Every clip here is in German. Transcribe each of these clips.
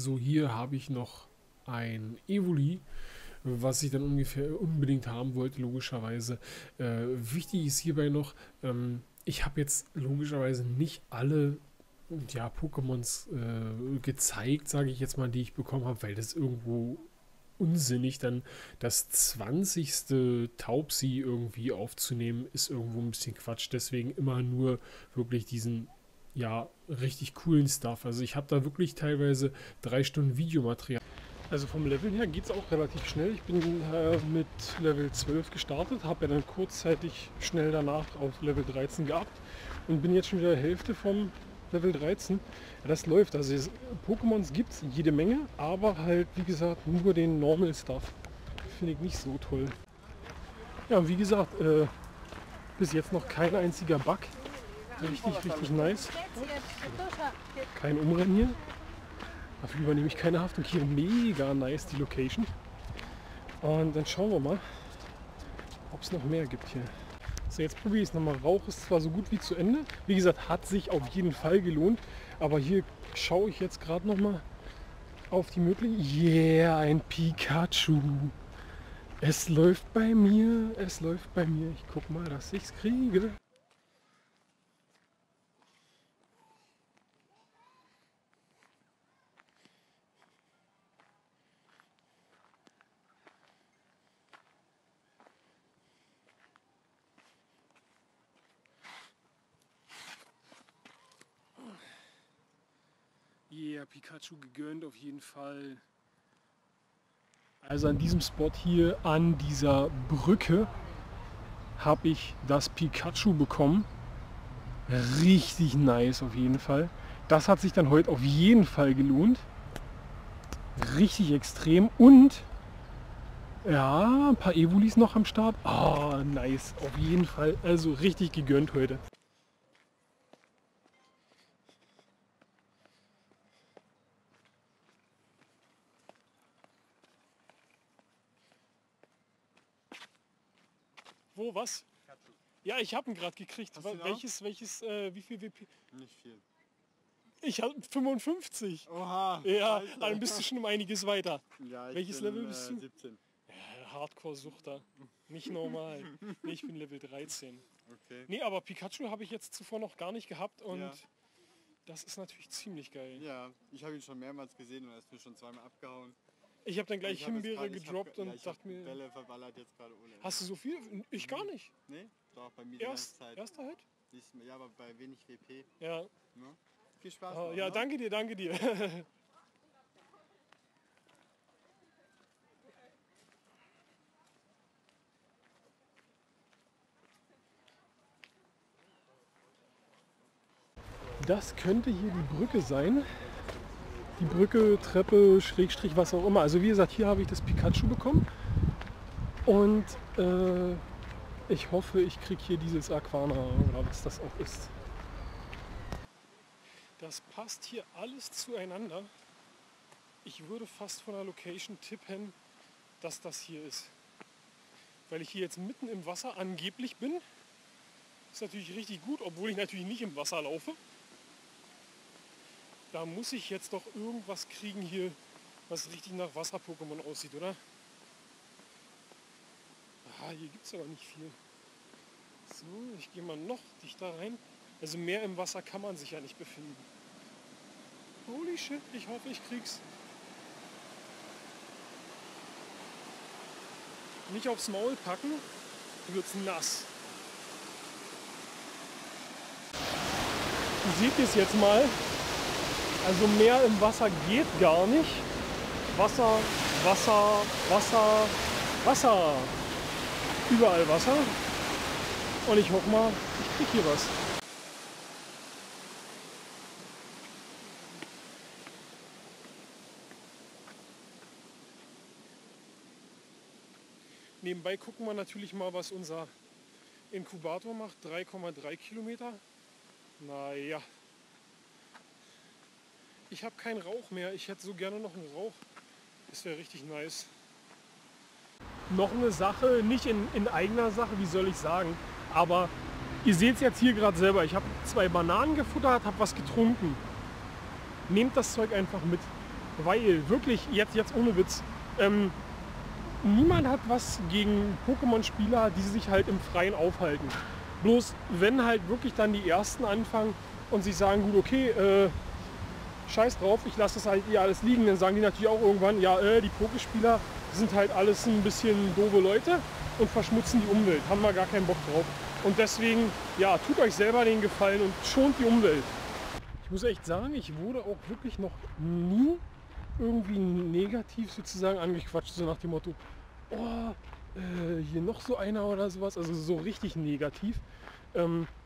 So, hier habe ich noch ein Evoli, was ich dann unbedingt haben wollte, logischerweise. Wichtig ist hierbei noch, ich habe jetzt logischerweise nicht alle Pokémons gezeigt, sage ich jetzt mal, die ich bekommen habe, weil das irgendwo unsinnig dann das 20. Taubsi irgendwie aufzunehmen, ist irgendwo ein bisschen Quatsch. Deswegen immer nur wirklich diesen richtig coolen Stuff. Also ich habe da wirklich teilweise 3 Stunden Videomaterial. Also vom Level her geht es auch relativ schnell. Ich bin mit Level 12 gestartet, habe ja dann kurzzeitig schnell danach auf Level 13 gehabt und bin jetzt schon wieder Hälfte vom Level 13. Ja, das läuft. Also Pokémons gibt es jede Menge, aber halt wie gesagt nur den Normal Stuff. Finde ich nicht so toll. Ja, und wie gesagt, bis jetzt noch kein einziger Bug. Richtig, richtig nice. Kein Umrennen hier. Dafür übernehme ich keine Haftung. Hier mega nice die Location. Und dann schauen wir mal, ob es noch mehr gibt hier. So, jetzt probiere ich es nochmal. Rauch ist zwar so gut wie zu Ende. Wie gesagt, hat sich auf jeden Fall gelohnt. Aber hier schaue ich jetzt gerade nochmal auf die Möglichkeit. Yeah, ein Pikachu. Es läuft bei mir. Es läuft bei mir. Ich guck mal, dass ich es kriege. Yeah, Pikachu gegönnt auf jeden Fall. Also an diesem Spot hier, an dieser Brücke, habe ich das Pikachu bekommen. Richtig nice auf jeden Fall. Das hat sich dann heute auf jeden Fall gelohnt. Richtig extrem. Und ja, ein paar Evolis noch am Start. Ah, nice. Auf jeden Fall. Also richtig gegönnt heute. Wo, was? Pikachu. Ja, ich habe ihn gerade gekriegt. Welches, wie viel WP? Nicht viel. Ich habe 55. Oha. Ja, Alter. Dann bist du schon um einiges weiter. Ja, Welches Level bist du? 17. Ja, Hardcore-Suchter. Nicht normal. Nee, ich bin Level 13. Okay. Nee, aber Pikachu habe ich jetzt zuvor noch gar nicht gehabt und das ist natürlich ziemlich geil. Ja, ich habe ihn schon mehrmals gesehen und er ist mir schon zweimal abgehauen. Ich habe dann gleich Himbeere gedroppt und dachte mir... Bälle verballert jetzt gerade ohne. Hast du so viel? Ich gar nicht. Nee, doch, bei mir die ganze Zeit. Erster halt? Ja, aber bei wenig WP. Ja. Ne? Viel Spaß. Oh, noch, ja, ne? Danke dir, danke dir. Das könnte hier die Brücke sein. Die Brücke, Treppe, Schrägstrich, was auch immer. Also wie gesagt, hier habe ich das Pikachu bekommen. Und ich hoffe, ich kriege hier dieses Aquana oder was das auch ist. Das passt hier alles zueinander. Ich würde fast von der Location tippen, dass das hier ist. Weil ich hier jetzt mitten im Wasser angeblich bin. Ist natürlich richtig gut, obwohl ich natürlich nicht im Wasser laufe. Da muss ich jetzt doch irgendwas kriegen hier, was richtig nach Wasser-Pokémon aussieht, oder? Ah, hier gibt es aber nicht viel. So, ich gehe mal noch dichter rein. Also mehr im Wasser kann man sich ja nicht befinden. Holy shit, ich hoffe, ich krieg's. Nicht aufs Maul packen, dann wird's nass. Ihr seht es jetzt mal. Also mehr im Wasser geht gar nicht. Wasser, Wasser, Wasser, Wasser. Überall Wasser. Und ich hoffe mal, ich kriege hier was. Nebenbei gucken wir natürlich mal, was unser Inkubator macht. 3,3 Kilometer. Naja. Ich habe keinen Rauch mehr. Ich hätte so gerne noch einen Rauch. Das wäre richtig nice. Noch eine Sache, nicht in eigener Sache, wie soll ich sagen. Aber ihr seht es jetzt hier gerade selber. Ich habe 2 Bananen gefuttert, habe was getrunken. Nehmt das Zeug einfach mit. weil wirklich, jetzt ohne Witz, niemand hat was gegen Pokémon-Spieler, die sich halt im Freien aufhalten. Bloß wenn halt wirklich dann die Ersten anfangen und sich sagen, gut, okay, scheiß drauf, ich lasse das halt eher alles liegen, dann sagen die natürlich auch irgendwann, ja, die Pokéspieler sind halt alles ein bisschen doofe Leute und verschmutzen die Umwelt, haben wir gar keinen Bock drauf. Und deswegen, ja, tut euch selber den Gefallen und schont die Umwelt. Ich muss echt sagen, ich wurde auch wirklich noch nie irgendwie negativ sozusagen angequatscht, so nach dem Motto, oh, hier noch so einer oder sowas, also so richtig negativ.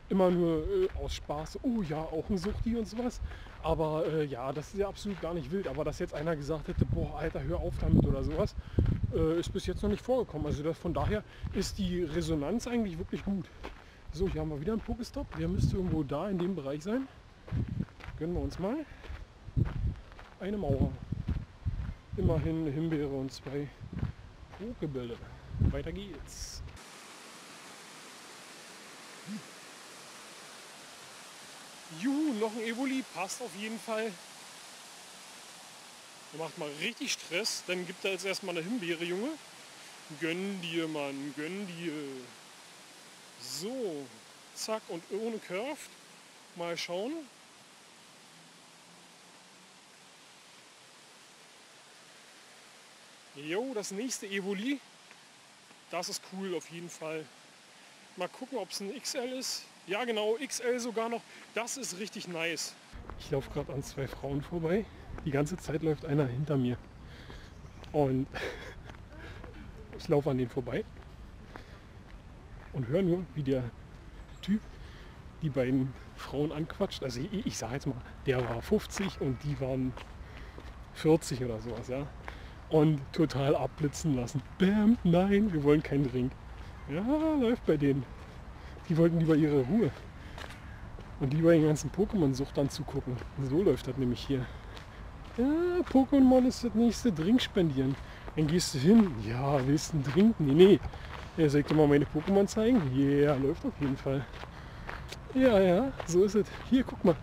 Immer nur aus Spaß, oh ja, auch ein Suchti und sowas. Aber ja, das ist ja absolut gar nicht wild. Aber dass jetzt einer gesagt hätte, boah, Alter, hör auf damit oder sowas, ist bis jetzt noch nicht vorgekommen. Also das, von daher ist die Resonanz eigentlich wirklich gut. So, hier haben wir wieder einen Pokestop. Der müsste irgendwo da in dem Bereich sein. Gönnen wir uns mal eine Mauer. Immerhin Himbeere und 2 Pokebälle. Weiter geht's. Juhu, noch ein Evoli, passt auf jeden Fall. Der macht mal richtig Stress, dann gibt er jetzt erstmal eine Himbeere, Junge. Gönn dir, Mann, gönn dir. So, zack und ohne Curve. Mal schauen. Jo, das nächste Evoli. Das ist cool auf jeden Fall. Mal gucken, ob es ein XL ist. Ja genau, XL sogar noch. Das ist richtig nice. Ich laufe gerade an 2 Frauen vorbei. Die ganze Zeit läuft einer hinter mir. Und ich laufe an denen vorbei und höre nur, wie der Typ die beiden Frauen anquatscht. Also ich sage jetzt mal, der war 50 und die waren 40 oder sowas, ja. Und total abblitzen lassen. Bam, nein, wir wollen keinen Drink. Ja, läuft bei denen. Die wollten lieber ihre Ruhe und lieber den ganzen Pokémon-Sucht dann zugucken. So läuft das nämlich hier. Ja, Pokémon ist das nächste, Drink spendieren. Dann gehst du hin, ja, willst du einen Drink? Nee, nee. Ja, soll ich dir mal meine Pokémon zeigen? Ja, yeah, läuft auf jeden Fall. Ja, ja, so ist es. Hier, guck mal.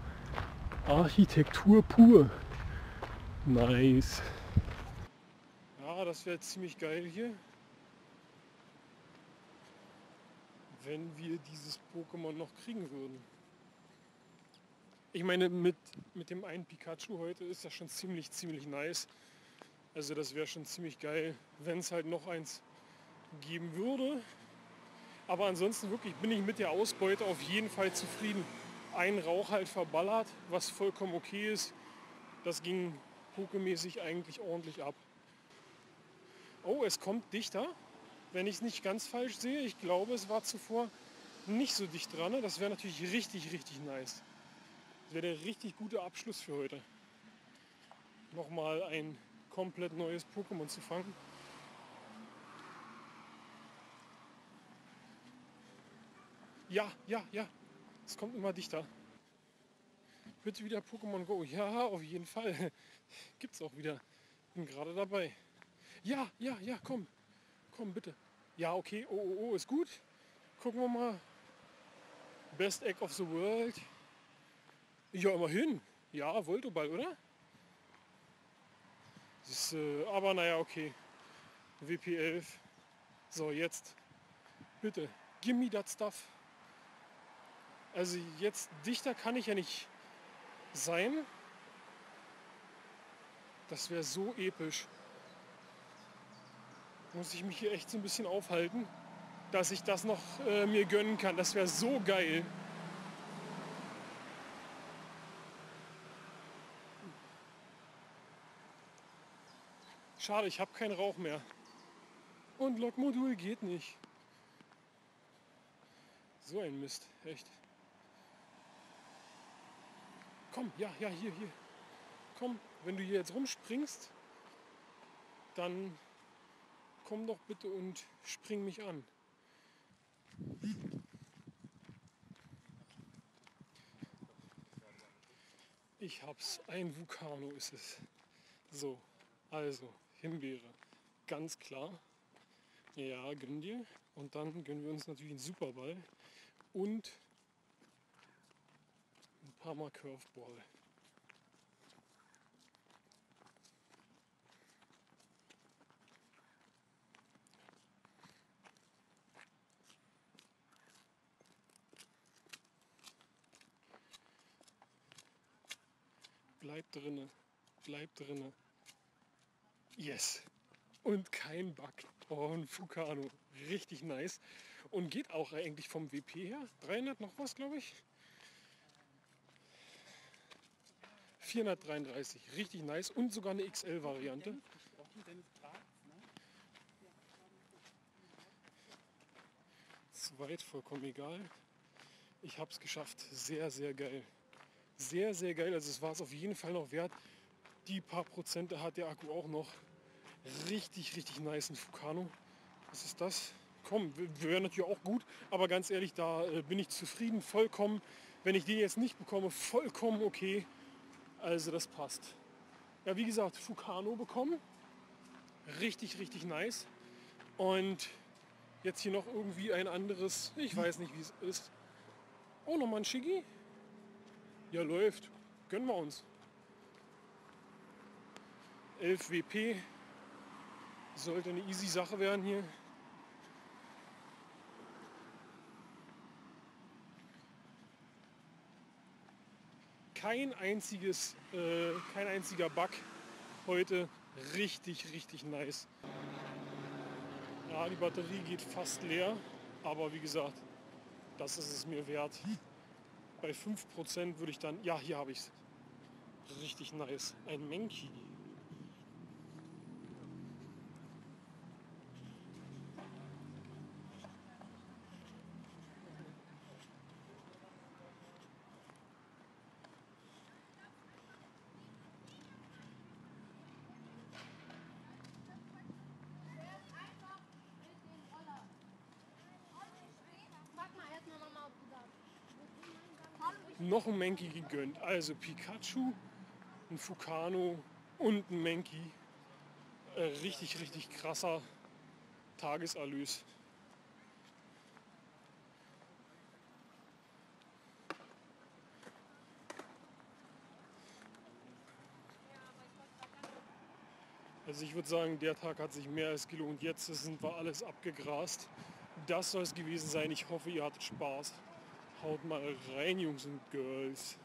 Architektur pur. Nice. Ja, das wäre ziemlich geil hier, wenn wir dieses Pokémon noch kriegen würden. Ich meine, mit dem einen Pikachu heute ist das schon ziemlich nice. Also das wäre schon ziemlich geil, wenn es halt noch eins geben würde. Aber ansonsten wirklich bin ich mit der Ausbeute auf jeden Fall zufrieden. Ein Rauch halt verballert, was vollkommen okay ist. Das ging pokemäßig eigentlich ordentlich ab. Oh, es kommt dichter. Wenn ich es nicht ganz falsch sehe, ich glaube, es war zuvor nicht so dicht dran. Das wäre natürlich richtig nice. Das wäre der richtig gute Abschluss für heute. Nochmal ein komplett neues Pokémon zu fangen. Ja. Es kommt immer dichter. Bitte wieder Pokémon Go. Ja, auf jeden Fall. Gibt's auch wieder. Bin gerade dabei. Ja, komm. Komm, bitte. Ja, okay. Oh, ist gut. Gucken wir mal. Best Egg of the World. Ja, immerhin. Ja, Voltoball, oder? Das ist, aber naja, okay. WP11. So, jetzt. Bitte. Gimme that stuff. Also jetzt dichter kann ich ja nicht sein. Das wäre so episch. Muss ich mich hier echt so ein bisschen aufhalten, dass ich das noch mir gönnen kann. Das wäre so geil. Schade, ich habe keinen Rauch mehr. Und Lokmodul geht nicht. So ein Mist, echt. Komm, ja, hier. Komm, wenn du hier jetzt rumspringst, dann komm doch bitte und spring mich an. Ich hab's, ein Vulcano ist es. So, also Himbeere, ganz klar. Ja, gönn dir. Und dann gönnen wir uns natürlich einen Superball und ein paar Mal Curveball. Bleibt drinne. Bleibt drinne. Yes. Und kein Bug. Oh, ein Fukano. Richtig nice. Und geht auch eigentlich vom WP her. 300 noch was, glaube ich. 433. Richtig nice. Und sogar eine XL-Variante. Weit, vollkommen egal. Ich habe es geschafft. Sehr, sehr geil. Sehr, sehr geil. Also es war es auf jeden Fall noch wert. Die paar Prozente hat der Akku auch noch. Richtig, richtig nice ein Fukano. Was ist das? Komm, wäre natürlich auch gut. Aber ganz ehrlich, da bin ich zufrieden. Vollkommen. Wenn ich den jetzt nicht bekomme, vollkommen okay. Also das passt. Ja, wie gesagt, Fukano bekommen. Richtig, richtig nice. Und jetzt hier noch irgendwie ein anderes, ich weiß nicht, wie es ist. Oh, nochmal ein Schiggy. Ja, läuft. Gönnen wir uns. 11 WP. Sollte eine easy Sache werden hier. Kein einziger Bug heute. Richtig, richtig nice. Ja, die Batterie geht fast leer, aber wie gesagt, das ist es mir wert. Bei 5% würde ich dann, ja, hier habe ich es. Richtig nice. Ein Mankey. Noch ein Mankey gegönnt. Also Pikachu, ein Fukano und ein Mankey. Richtig, richtig krasser Tageserlös. Also ich würde sagen, der Tag hat sich mehr als gelohnt. Jetzt sind wir alles abgegrast. Das soll es gewesen sein. Ich hoffe, ihr hattet Spaß. Haut mal rein, Jungs und Girls.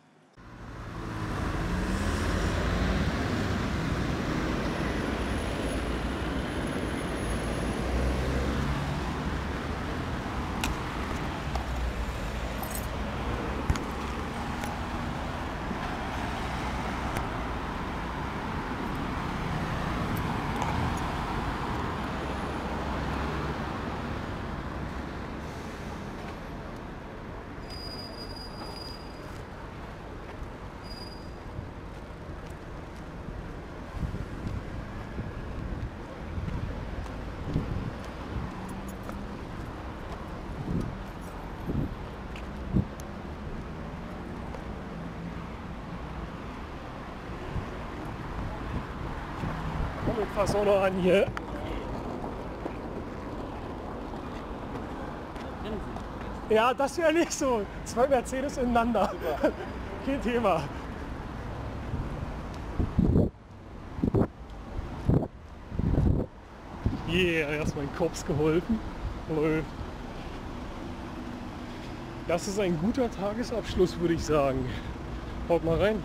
Pass auch noch an hier. Ja, das wäre nicht so. 2 Mercedes ineinander. Super. Kein Thema. Yeah, erstmal den Kops geholfen. Das ist ein guter Tagesabschluss, würde ich sagen. Haut mal rein.